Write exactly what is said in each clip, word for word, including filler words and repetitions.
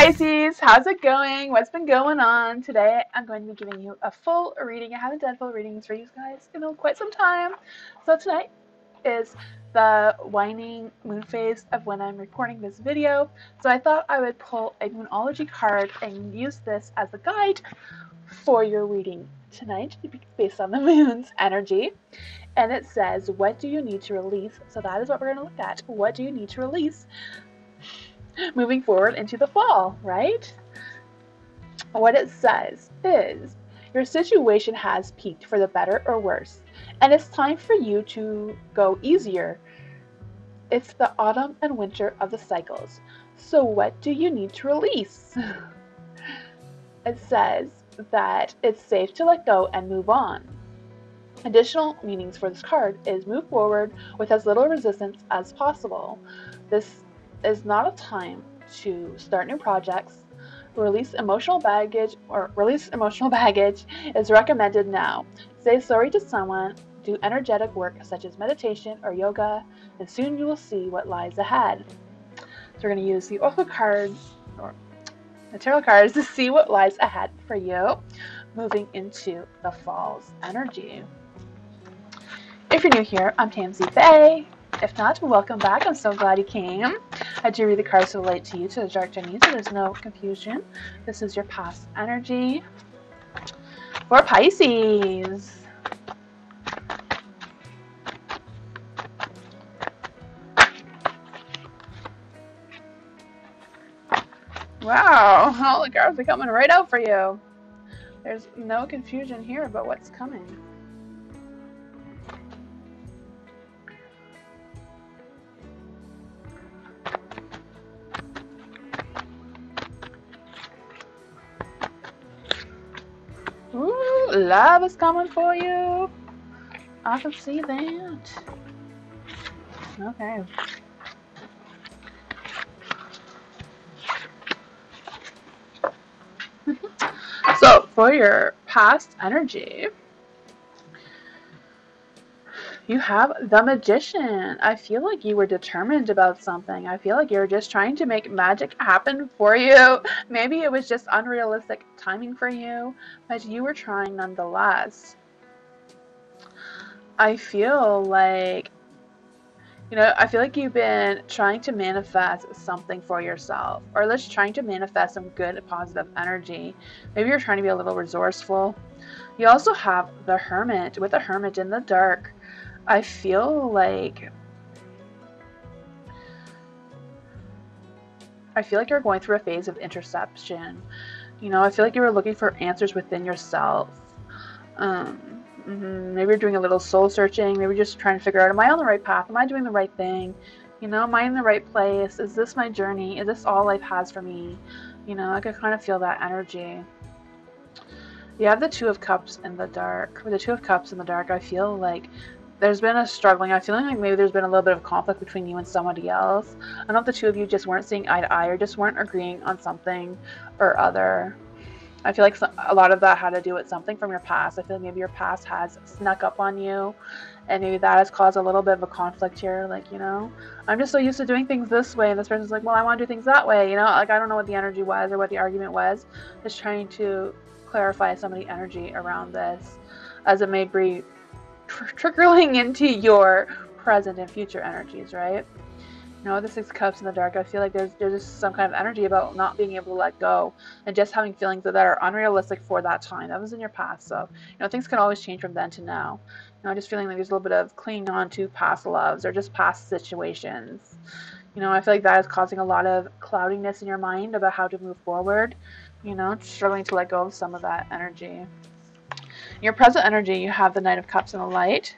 Pisces, how's it going? What's been going on? Today I'm going to be giving you a full reading. I haven't done full readings for you guys in quite some time. So tonight is the waning moon phase of when I'm recording this video. So I thought I would pull a Moonology card and use this as a guide for your reading tonight based on the moon's energy. And it says, what do you need to release? So that is what we're going to look at. What do you need to release? Moving forward into the fall, right? What it says is your situation has peaked for the better or worse, and it's time for you to go easier. It's the autumn and winter of the cycles. So what do you need to release? It says that it's safe to let go and move on. Additional meanings for this card is move forward with as little resistance as possible. This is not a time to start new projects. Release emotional baggage or release emotional baggage is recommended now. Say sorry to someone, do energetic work such as meditation or yoga, and soon you will see what lies ahead. So we're going to use the oracle cards or the tarot cards to see what lies ahead for you moving into the fall's energy. If you're new here, I'm Tamsy Fae. If not, welcome back. I'm so glad you came. I do read the cards to relate to you, to the dark journey, so there's no confusion. This is your past energy for Pisces. Wow, all the cards are coming right out for you. There's no confusion here about what's coming. Love is coming for you. I can see that. Okay. So, for your past energy, you have the Magician. I feel like you were determined about something. I feel like you're just trying to make magic happen for you. Maybe it was just unrealistic timing for you, but you were trying nonetheless. I feel like, you know, I feel like you've been trying to manifest something for yourself, or at least trying to manifest some good positive energy. Maybe you're trying to be a little resourceful. You also have the Hermit, with the Hermit in the dark. I feel like I feel like you're going through a phase of introspection. You know, I feel like you were looking for answers within yourself. Um, maybe you're doing a little soul searching. Maybe you're just trying to figure out, am I on the right path? Am I doing the right thing? You know, am I in the right place? Is this my journey? Is this all life has for me? You know, I could kind of feel that energy. You have the Two of Cups in the dark. With the Two of Cups in the dark, I feel like there's been a struggling. I'm feeling like maybe there's been a little bit of conflict between you and somebody else. I don't know if the two of you just weren't seeing eye to eye or just weren't agreeing on something or other. I feel like a lot of that had to do with something from your past. I feel like maybe your past has snuck up on you, and maybe that has caused a little bit of a conflict here. Like, you know, I'm just so used to doing things this way, and this person's like, well, I want to do things that way. You know, like, I don't know what the energy was or what the argument was. Just trying to clarify some of the energy around this as it may be trickling into your present and future energies, right? You know, the Six of Cups in the dark, I feel like there's there's just some kind of energy about not being able to let go and just having feelings that are unrealistic for that time. That was in your past, so, you know, things can always change from then to now. You know, just feeling like there's a little bit of clinging on to past loves or just past situations. You know, I feel like that is causing a lot of cloudiness in your mind about how to move forward. You know, struggling to let go of some of that energy. Your present energy, you have the Knight of Cups in the light.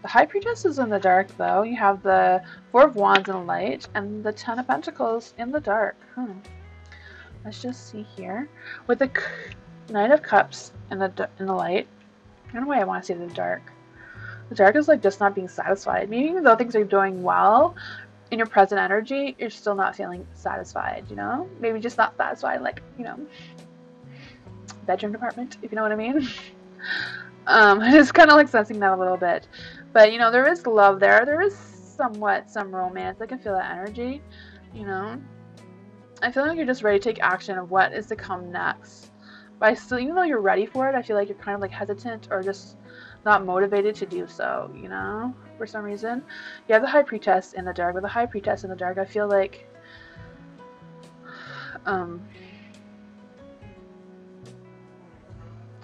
The High Priestess is in the dark, though. You have the Four of Wands in the light and the Ten of Pentacles in the dark. Hmm. Let's just see here. With the Knight of Cups in the in the light, I don't know why I want to say the dark. The dark is like just not being satisfied. Maybe even though things are doing well in your present energy, you're still not feeling satisfied, you know? Maybe just not satisfied, like, you know, bedroom department, if you know what I mean. Um, I'm just kind of like sensing that a little bit, but you know, there is love there. There is somewhat some romance. I can feel that energy, you know, I feel like you're just ready to take action of what is to come next. But I still, even though you're ready for it, I feel like you're kind of like hesitant or just not motivated to do so, you know, for some reason. You have the high pretest in the dark. With the high pretest in the dark, I feel like, um,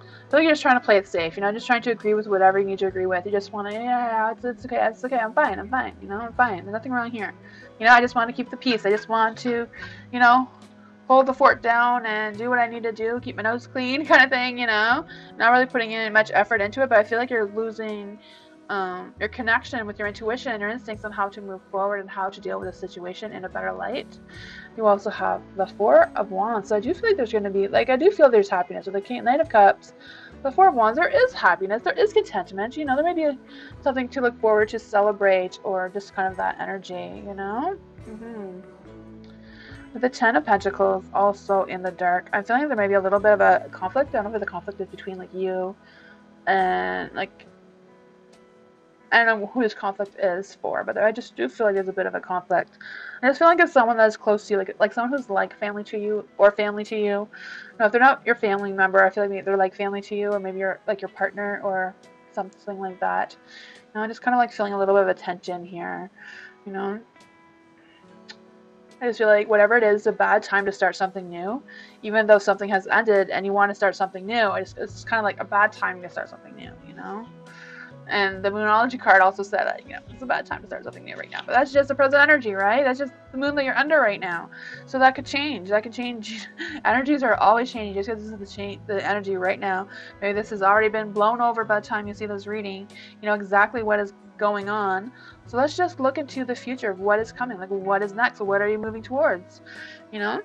I feel like you're just trying to play it safe, you know, just trying to agree with whatever you need to agree with. You just want to, yeah, yeah, it's, it's okay, it's okay, I'm fine, I'm fine, you know, I'm fine, there's nothing wrong here. You know, I just want to keep the peace, I just want to, you know, hold the fort down and do what I need to do, keep my nose clean, kind of thing, you know? Not really putting in much effort into it, but I feel like you're losing um, your connection with your intuition and your instincts on how to move forward and how to deal with the situation in a better light. You also have the Four of Wands, so I do feel like there's going to be, like, I do feel there's happiness. With the Knight of Cups, the Four of Wands, there is happiness, there is contentment, you know, there may be something to look forward to, celebrate, or just kind of that energy, you know? Mm-hmm. With the Ten of Pentacles also in the dark, I'm feeling there may be a little bit of a conflict. I don't know if the conflict is between like you and like, I don't know who this conflict is for, but I just do feel like there's a bit of a conflict. I just feel like it's someone that is close to you, like like someone who's like family to you or family to you. No, if they're not your family member, I feel like they're like family to you, or maybe you're like your partner or something like that. You know, I'm just kind of like feeling a little bit of a tension here, you know. I just feel like whatever it is, it's a bad time to start something new. Even though something has ended and you want to start something new, it's, it's kind of like a bad time to start something new, you know? And the Moonology card also said that, you know, it's a bad time to start something new right now. But that's just the present energy, right? That's just the moon that you're under right now. So that could change. That could change. Energies are always changing. Just because this is the, change, the energy right now, maybe this has already been blown over by the time you see this reading. You know exactly what is going on. So let's just look into the future of what is coming. Like, what is next? What are you moving towards? You know?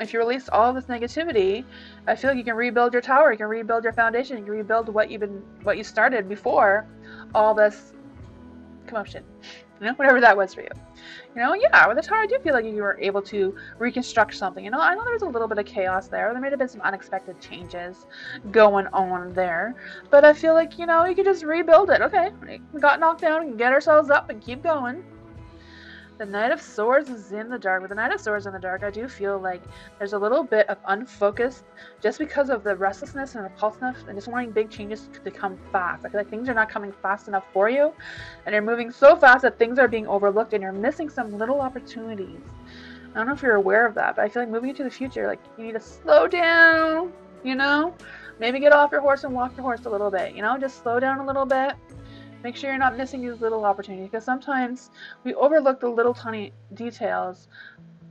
If you release all this negativity, I feel like you can rebuild your tower, you can rebuild your foundation, you can rebuild what you've been, what you started before all this commotion, you know, whatever that was for you. You know, yeah, with the tower, I do feel like you were able to reconstruct something. You know, I know there was a little bit of chaos there. There may have been some unexpected changes going on there, but I feel like, you know, you could just rebuild it. Okay, we got knocked down, we can get ourselves up and keep going. The Knight of Swords is in the dark. With the Knight of Swords in the dark, I do feel like there's a little bit of unfocused just because of the restlessness and repulsiveness and just wanting big changes to come fast. I feel like things are not coming fast enough for you, and you're moving so fast that things are being overlooked and you're missing some little opportunities. I don't know if you're aware of that, but I feel like moving into the future, like you need to slow down, you know? Maybe get off your horse and walk your horse a little bit, you know? Just slow down a little bit. Make sure you're not missing these little opportunities, because sometimes we overlook the little tiny details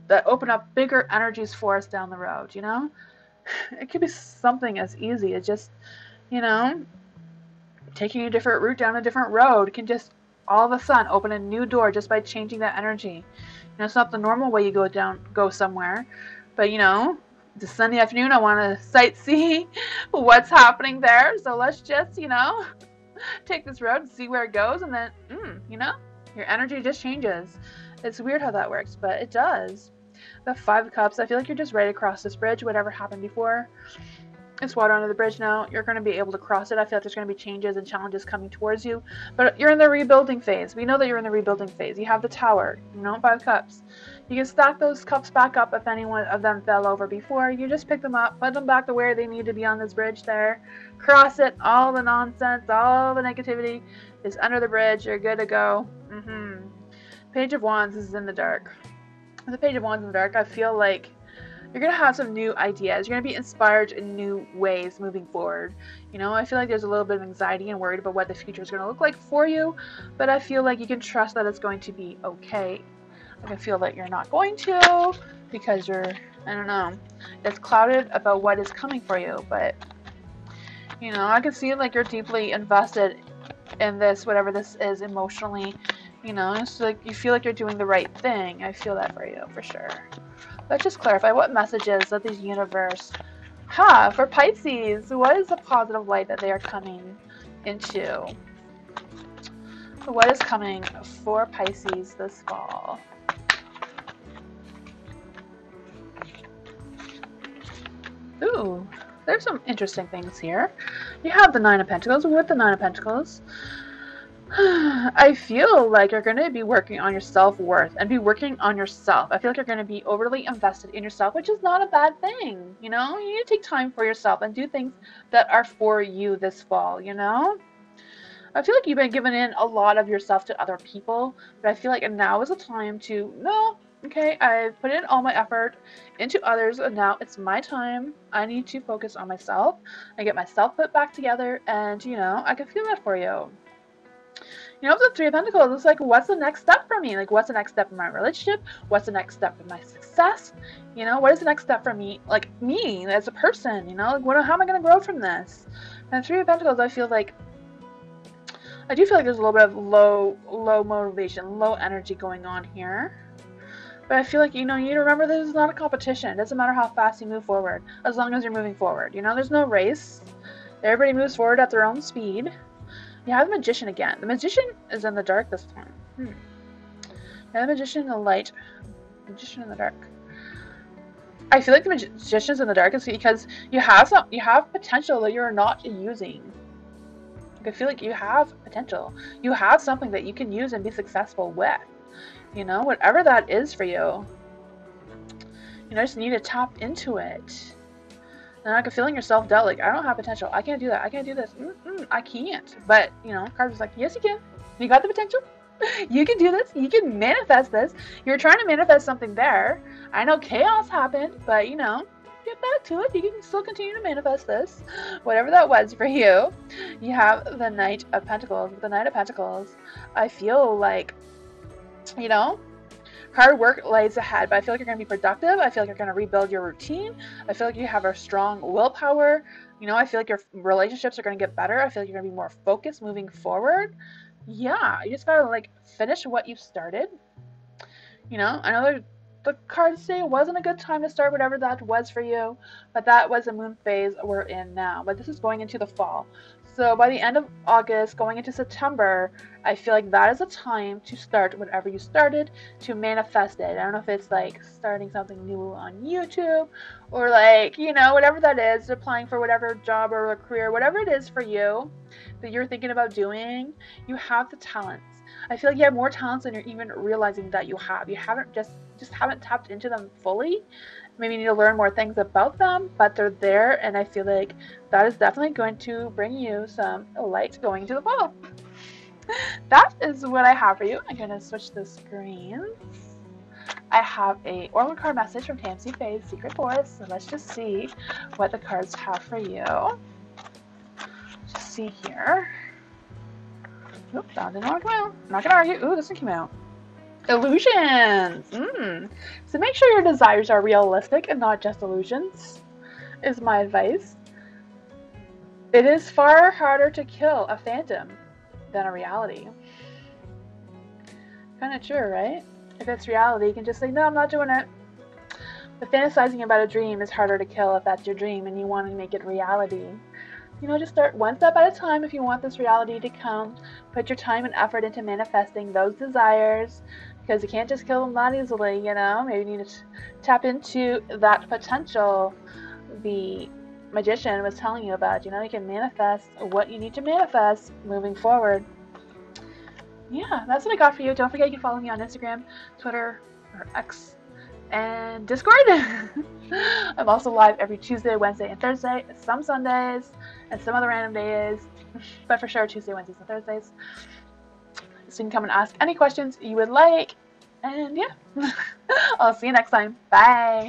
that open up bigger energies for us down the road, you know? It could be something as easy as just, you know, taking a different route down a different road can just all of a sudden open a new door just by changing that energy. You know, it's not the normal way you go down, go somewhere, but, you know, this Sunday afternoon I want to sightsee what's happening there, so let's just, you know, take this road and see where it goes, and then mm, you know, your energy just changes. It's weird how that works, but it does. The Five of Cups, I feel like you're just right across this bridge. Whatever happened before, it's water under the bridge now. You're going to be able to cross it. I feel like there's going to be changes and challenges coming towards you, but you're in the rebuilding phase. We know that you're in the rebuilding phase. You have the tower, you know, Five Cups. You can stack those cups back up if any one of them fell over before. You just pick them up, put them back to where they need to be on this bridge there. Cross it. All the nonsense, all the negativity is under the bridge. You're good to go. Mm-hmm. Page of Wands is in the dark. The Page of Wands in the dark, I feel like you're going to have some new ideas. You're going to be inspired in new ways moving forward. You know, I feel like there's a little bit of anxiety and worried about what the future is going to look like for you. But I feel like you can trust that it's going to be okay. Like I feel that you're not going to because you're, I don't know, it's clouded about what is coming for you. But, you know, I can see like you're deeply invested in this, whatever this is emotionally. You know, it's like you feel like you're doing the right thing. I feel that for you for sure. Let's just clarify what messages that the universe have for Pisces. What is the positive light that they are coming into? What is coming for Pisces this fall? Ooh, there's some interesting things here. You have the Nine of Pentacles. With the Nine of Pentacles, I feel like you're going to be working on your self-worth and be working on yourself. I feel like you're going to be overly invested in yourself, which is not a bad thing, you know? You need to take time for yourself and do things that are for you this fall, you know? I feel like you've been giving in a lot of yourself to other people, but I feel like now is the time to, no, okay, I put in all my effort into others, and now it's my time. I need to focus on myself and get myself put back together, and, you know, I can feel that for you. You know, the Three of Pentacles, it's like, what's the next step for me? Like, what's the next step in my relationship? What's the next step in my success? You know, what is the next step for me? Like, me as a person, you know? Like, what, how am I going to grow from this? And Three of Pentacles, I feel like, I do feel like there's a little bit of low, low motivation, low energy going on here. But I feel like, you know, you need to remember this is not a competition. It doesn't matter how fast you move forward, as long as you're moving forward. You know, there's no race. Everybody moves forward at their own speed. You have the Magician again. The Magician is in the dark this time. Hmm. You have the Magician in the light. Magician in the dark. I feel like the Mag Magician's in the dark is because you have some, you have potential that you're not using. Like, I feel like you have potential. You have something that you can use and be successful with. You know, whatever that is for you. You know, just need to tap into it. And like feeling yourself doubt, like, I don't have potential. I can't do that. I can't do this. Mm-mm, I can't. But, you know, cards is like, yes, you can. You got the potential. You can do this. You can manifest this. You're trying to manifest something there. I know chaos happened, but, you know, get back to it. You can still continue to manifest this. Whatever that was for you. You have the Knight of Pentacles. The Knight of Pentacles, I feel like, you know, hard work lies ahead, but I feel like you're going to be productive. I feel like you're going to rebuild your routine. I feel like you have a strong willpower. You know, I feel like your relationships are going to get better. I feel like you're going to be more focused moving forward. Yeah, you just got to, like, finish what you started. You know, I know the, the cards say it wasn't a good time to start whatever that was for you, but that was the moon phase we're in now. But this is going into the fall. So by the end of August, going into September, I feel like that is a time to start whatever you started, to manifest it. I don't know if it's like starting something new on YouTube or like, you know, whatever that is, applying for whatever job or career, whatever it is for you that you're thinking about doing, you have the talents. I feel like you have more talents than you're even realizing that you have. You haven't just, just haven't tapped into them fully. Maybe you need to learn more things about them, but they're there, and I feel like that is definitely going to bring you some light going to the fall. That is what I have for you. I'm going to switch the screens. I have a oracle card message from Tamsy Fae's Secret Forest, so let's just see what the cards have for you. Let's see here. Nope, that did not come out. I'm not going to argue. Ooh, this one came out. Illusions! Mm. So make sure your desires are realistic and not just illusions, is my advice. It is far harder to kill a phantom than a reality. Kind of true, right? If it's reality, you can just say, no, I'm not doing it. But fantasizing about a dream is harder to kill if that's your dream and you want to make it reality. You know, just start one step at a time if you want this reality to come. Put your time and effort into manifesting those desires, because you can't just kill them that easily, you know? Maybe you need to tap into that potential the Magician was telling you about. You know, you can manifest what you need to manifest moving forward. Yeah, that's what I got for you. Don't forget you can follow me on Instagram, Twitter, or X, and Discord. I'm also live every Tuesday, Wednesday, and Thursday, some Sundays, and some other random days, but for sure Tuesday, Wednesdays, and Thursdays. So you can come and ask any questions you would like, and yeah, I'll see you next time. Bye!